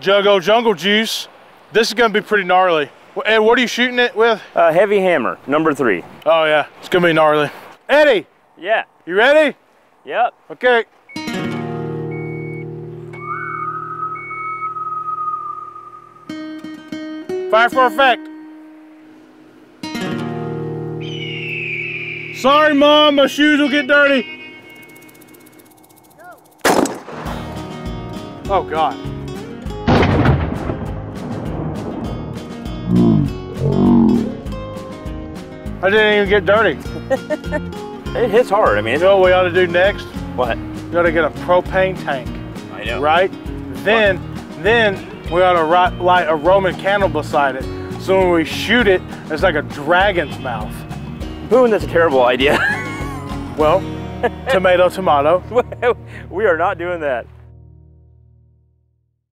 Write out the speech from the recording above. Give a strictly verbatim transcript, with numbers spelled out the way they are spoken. Juggo Jungle Juice. This is gonna be pretty gnarly. Ed, what are you shooting it with? Uh, HEVI Hammer, number three. Oh yeah, it's gonna be gnarly. Eddie! Yeah? You ready? Yep. Okay. Fire for effect. Sorry, Mom, my shoes will get dirty. No. Oh, God. I didn't even get dirty. It hits hard. I mean, it's... You know what we ought to do next? What? We ought to get a propane tank. I know. Right? Then, what? then we ought to light a Roman candle beside it. So when we shoot it, it's like a dragon's mouth. Boone, that's a terrible idea. Well, tomato, tomato. We are not doing that.